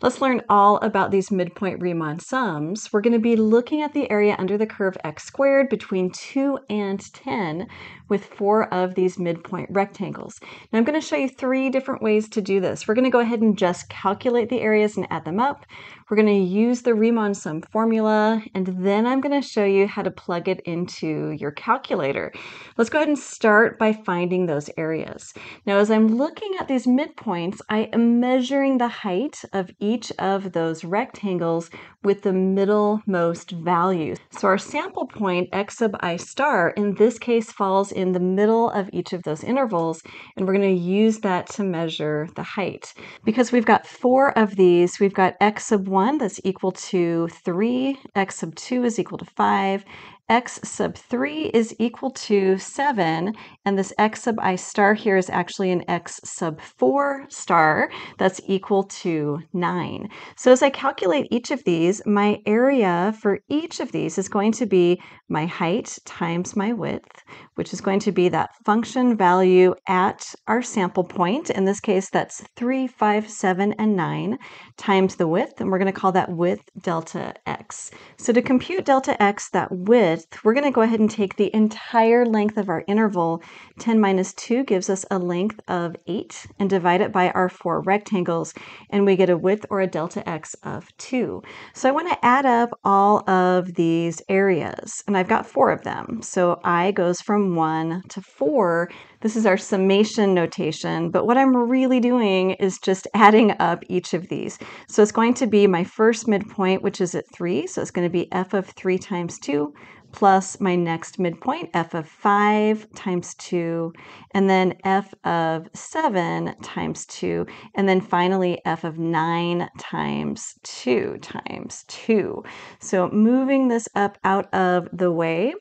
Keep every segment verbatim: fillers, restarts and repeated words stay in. Let's learn all about these midpoint Riemann sums. We're going to be looking at the area under the curve x squared between two and ten with four of these midpoint rectangles. Now I'm going to show you three different ways to do this. We're going to go ahead and just calculate the areas and add them up. We're going to use the Riemann sum formula, and then I'm going to show you how to plug it into your calculator. Let's go ahead and start by finding those areas. Now, as I'm looking at these midpoints, I am measuring the height of each of those rectangles with the middlemost value. So our sample point, x sub I star, in this case falls in the middle of each of those intervals, and we're going to use that to measure the height. Because we've got four of these, we've got x sub one that's equal to three, x sub two is equal to five, x sub three is equal to seven, and this x sub I star here is actually an x sub four star that's equal to nine. So as I calculate each of these, my area for each of these is going to be my height times my width, which is going to be that function value at our sample point. In this case, that's three, five, seven, and nine, times the width, and we're going to call that width delta x. So to compute delta x, that width, we're going to go ahead and take the entire length of our interval. ten minus two gives us a length of eight, and divide it by our four rectangles, and we get a width or a delta x of two. So I want to add up all of these areas, and I've got four of them. So I goes from one to four. This is our summation notation, but what I'm really doing is just adding up each of these. So it's going to be my first midpoint, which is at three, so it's going to be f of three times two, plus my next midpoint, f of five times two, and then f of seven times two, and then finally f of nine times two times two. So moving this up out of the way,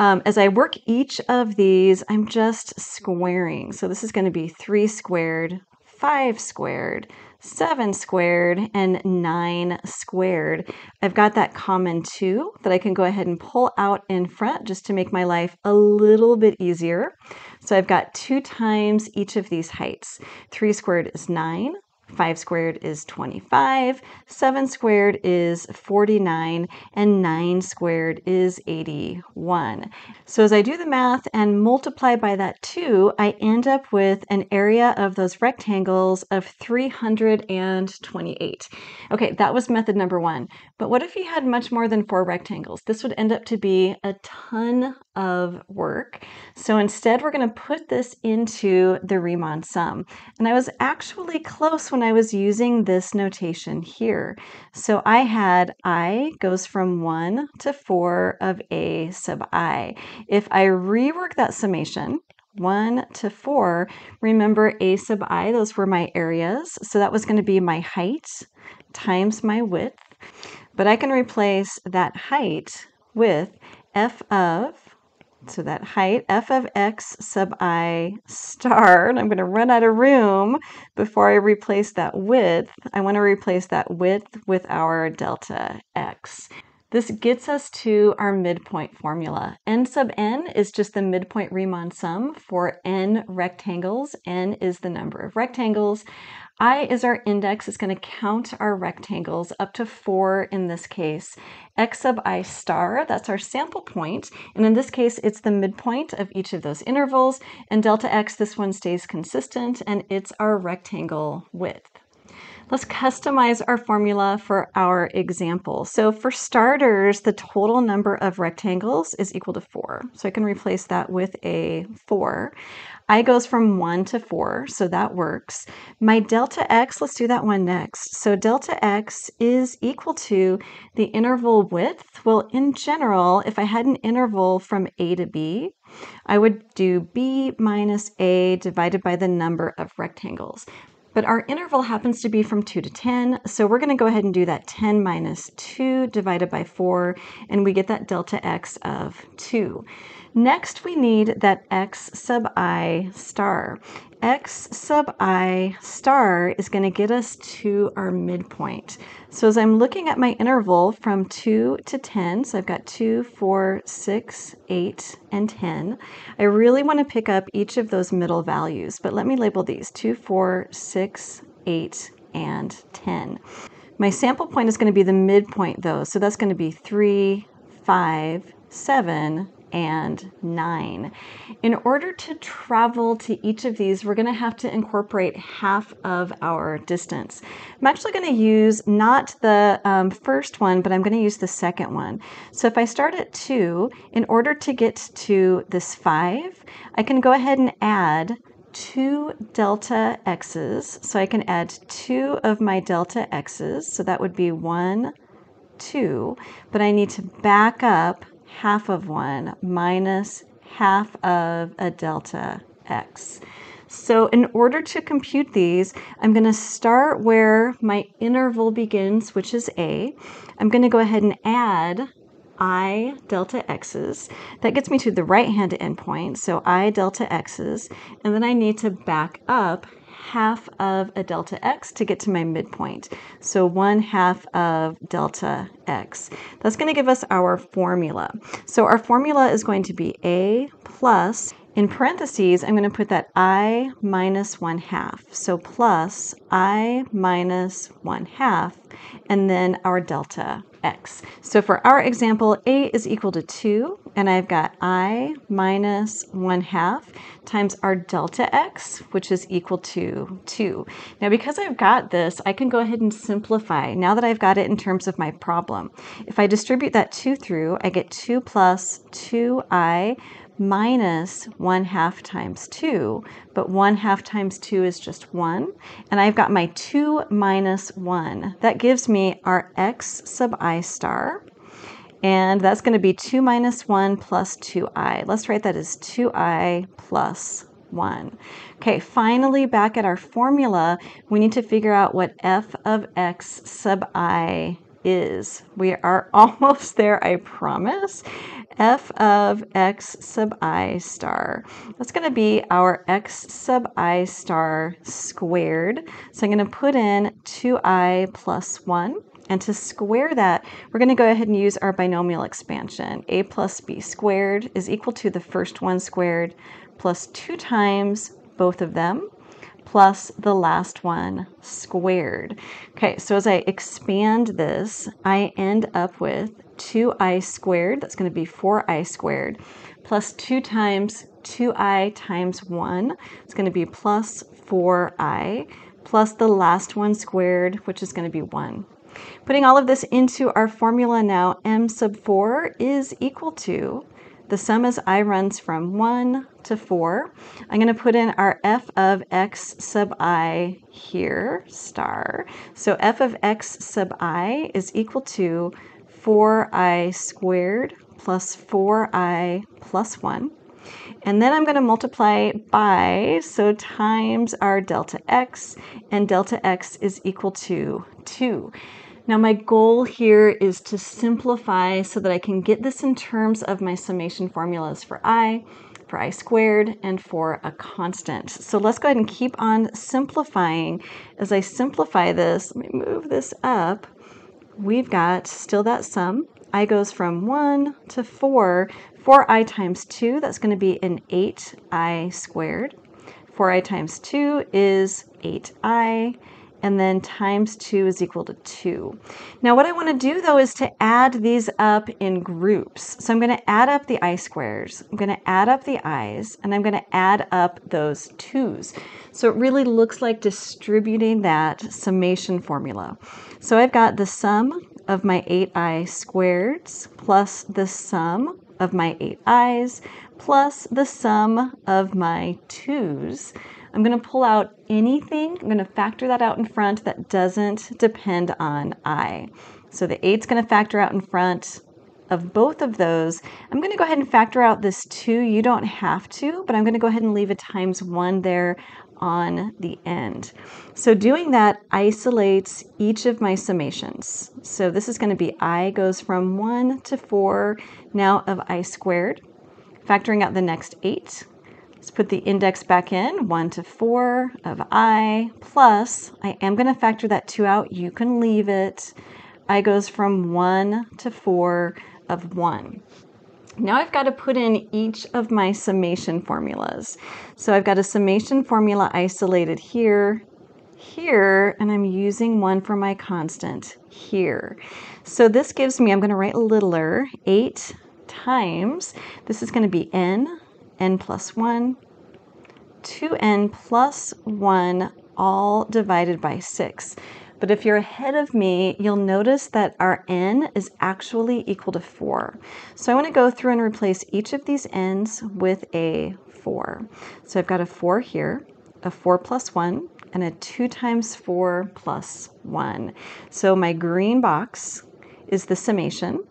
Um, as I work each of these, I'm just squaring. So this is going to be three squared, five squared, seven squared, and nine squared. I've got that common two that I can go ahead and pull out in front just to make my life a little bit easier. So I've got two times each of these heights. three squared is nine. five squared is twenty-five, seven squared is forty-nine, and nine squared is eighty-one. So as I do the math and multiply by that two, I end up with an area of those rectangles of three hundred twenty-eight. Okay, that was method number one. But what if you had much more than four rectangles? This would end up to be a ton of work. So instead, we're going to put this into the Riemann sum. And I was actually close when when I was using this notation here. So I had I goes from one to four of a sub I. If I rework that summation, one to four, remember a sub I, those were my areas. So that was going to be my height times my width. But I can replace that height with f of, so that height, f of x sub I star, and I'm going to run out of room before I replace that width. I want to replace that width with our delta x. This gets us to our midpoint formula. N sub n is just the midpoint Riemann sum for n rectangles. N is the number of rectangles. I is our index. It's going to count our rectangles up to four in this case. X sub I star, that's our sample point, and in this case it's the midpoint of each of those intervals, and delta x, this one stays consistent, and it's our rectangle width. Let's customize our formula for our example. So for starters, the total number of rectangles is equal to four. So I can replace that with a four. I goes from one to four, so that works. My delta x, let's do that one next. So delta x is equal to the interval width. Well, in general, if I had an interval from a to b, I would do b minus a divided by the number of rectangles. But our interval happens to be from two to ten, so we're going to go ahead and do that ten minus two divided by four, and we get that delta x of two. Next, we need that x sub I star. X sub I star is going to get us to our midpoint. So as I'm looking at my interval from two to ten, so I've got two, four, six, eight, and ten, I really want to pick up each of those middle values, but let me label these two, four, six, eight, and ten. My sample point is going to be the midpoint though, so that's going to be three, five, seven, and nine. In order to travel to each of these, we're going to have to incorporate half of our distance. I'm actually going to use not the um, first one, but I'm going to use the second one. So if I start at two, in order to get to this five, I can go ahead and add two delta x's. So I can add two of my delta x's. So that would be one, two, but I need to back up half of one minus half of a delta x. So in order to compute these, I'm going to start where my interval begins, which is a. I'm going to go ahead and add I delta x's. That gets me to the right-hand endpoint, so I delta x's, and then I need to back up half of a delta x to get to my midpoint. So one half of delta x. That's going to give us our formula. So our formula is going to be a plus, in parentheses, I'm going to put that I minus one half. So plus I minus one half, and then our delta x. So for our example, a is equal to two, and I've got I minus one half times our delta x, which is equal to two. Now because I've got this, I can go ahead and simplify now that I've got it in terms of my problem. If I distribute that two through, I get two plus two i minus one half times two, but one half times two is just one, and I've got my two minus one. That gives me our x sub I star, and that's going to be two minus one plus two i. Let's write that as two i plus one. Okay, finally back at our formula, we need to figure out what f of x sub I is. We are almost there, I promise. F of x sub I star. That's going to be our x sub I star squared. So I'm going to put in two i plus one. And to square that, we're going to go ahead and use our binomial expansion. A plus b squared is equal to the first one squared plus two times both of them, plus the last one squared. Okay, so as I expand this, I end up with two i squared, that's going to be four i squared, plus two times two i times one, it's going to be plus four i, plus the last one squared, which is going to be one. Putting all of this into our formula now, m sub four is equal to, the sum as I runs from one to four. I'm going to put in our f of x sub I here, star. So f of x sub I is equal to four i squared plus four i plus one. And then I'm going to multiply by, so times our delta x, and delta x is equal to two. Now my goal here is to simplify so that I can get this in terms of my summation formulas for I, for I squared, and for a constant. So let's go ahead and keep on simplifying. As I simplify this, let me move this up. We've got still that sum. I goes from one to four. four i times two, that's going to be an eight i squared. four i times two is eight i. And then times two is equal to two. Now what I want to do though is to add these up in groups. So I'm going to add up the I squares, I'm going to add up the i's, and I'm going to add up those twos. So it really looks like distributing that summation formula. So I've got the sum of my eight i squareds plus the sum of my eight i's plus the sum of my twos. I'm going to pull out anything, I'm going to factor that out in front that doesn't depend on I. So the eight's going to factor out in front of both of those. I'm going to go ahead and factor out this two, you don't have to, but I'm going to go ahead and leave a times one there on the end. So doing that isolates each of my summations. So this is going to be I goes from one to four, now of I squared, factoring out the next eight. Let's put the index back in, one to four of I, plus, I am going to factor that two out, you can leave it. I goes from one to four of one. Now I've got to put in each of my summation formulas. So I've got a summation formula isolated here, here, and I'm using one for my constant here. So this gives me, I'm going to write littler, eight times, this is going to be n, n plus one, two n plus one, all divided by six. But if you're ahead of me, you'll notice that our n is actually equal to four. So I want to go through and replace each of these n's with a four. So I've got a four here, a four plus one, and a two times four plus one. So my green box is the summation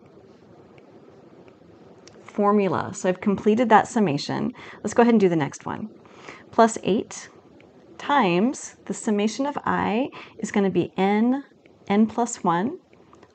formula. So I've completed that summation. Let's go ahead and do the next one. Plus eight times the summation of I is going to be n, n plus one,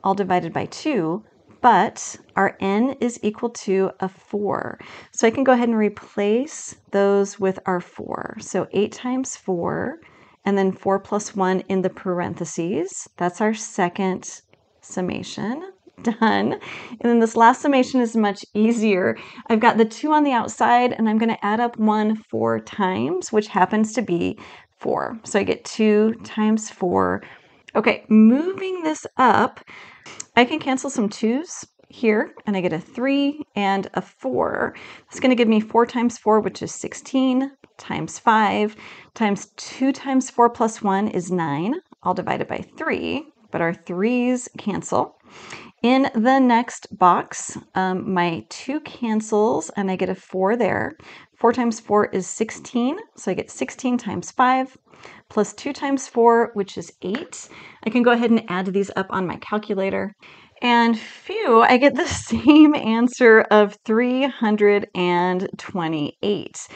all divided by two, but our n is equal to a four. So I can go ahead and replace those with our four. So eight times four, and then four plus one in the parentheses. That's our second summation. Done. And then this last summation is much easier. I've got the two on the outside, and I'm going to add up one four times, which happens to be four. So I get two times four. Okay, moving this up, I can cancel some twos here, and I get a three and a four. It's going to give me four times four, which is sixteen, times five, times two times four plus one is nine, all divided by three, but our threes cancel. In the next box, um, my two cancels, and I get a four there. four times four is sixteen, so I get sixteen times five, plus two times four, which is eight. I can go ahead and add these up on my calculator. And phew, I get the same answer of three hundred twenty-eight.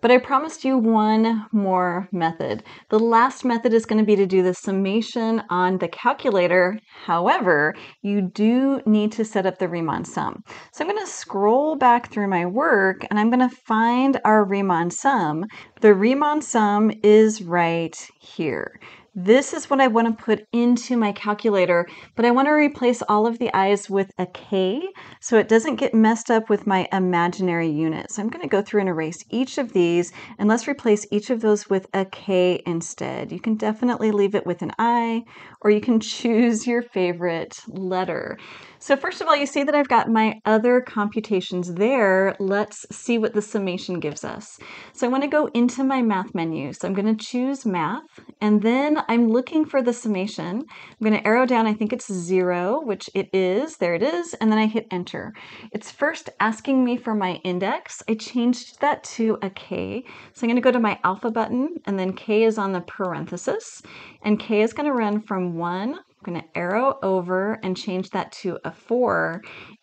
But I promised you one more method. The last method is going to be to do the summation on the calculator. However, you do need to set up the Riemann sum. So I'm going to scroll back through my work, and I'm going to find our Riemann sum. The Riemann sum is right here. This is what I want to put into my calculator, but I want to replace all of the i's with a k so it doesn't get messed up with my imaginary unit. So I'm going to go through and erase each of these, and let's replace each of those with a k instead. You can definitely leave it with an i, or you can choose your favorite letter. So first of all, you see that I've got my other computations there. Let's see what the summation gives us. So I want to go into my math menu. So I'm going to choose math, and then I'm looking for the summation. I'm going to arrow down, I think it's zero, which it is. There it is. And then I hit enter. It's first asking me for my index. I changed that to a k. So I'm going to go to my alpha button, and then k is on the parenthesis, and k is going to run from one. I'm going to arrow over and change that to a four.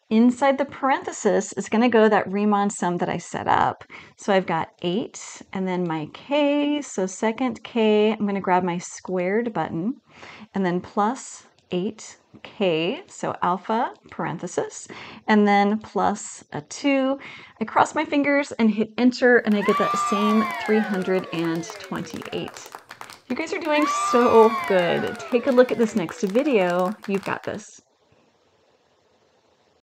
Inside the parenthesis is going to go that Riemann sum that I set up. So I've got eight, and then my k, so second k, I'm going to grab my squared button, and then plus eight k, so alpha parenthesis, and then plus a two. I cross my fingers and hit enter, and I get that same three hundred twenty-eight. You guys are doing so good. Take a look at this next video. You've got this.